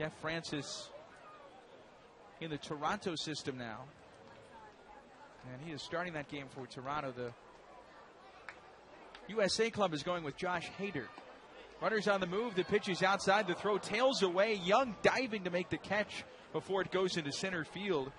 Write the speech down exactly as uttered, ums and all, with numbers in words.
Jeff Francis in the Toronto system now. And he is starting that game for Toronto. The U S A club is going with Josh Hader. Runners on the move. The pitch is outside. The throw tails away. Young diving to make the catch before it goes into center field.